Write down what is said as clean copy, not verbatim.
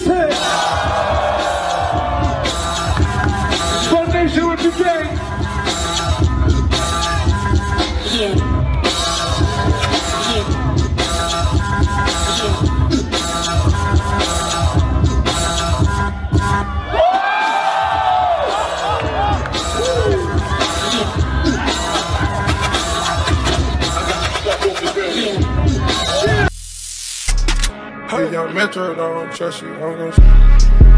say? One nation will be great. Yeah. Metro, I don't trust you. I'm gonna.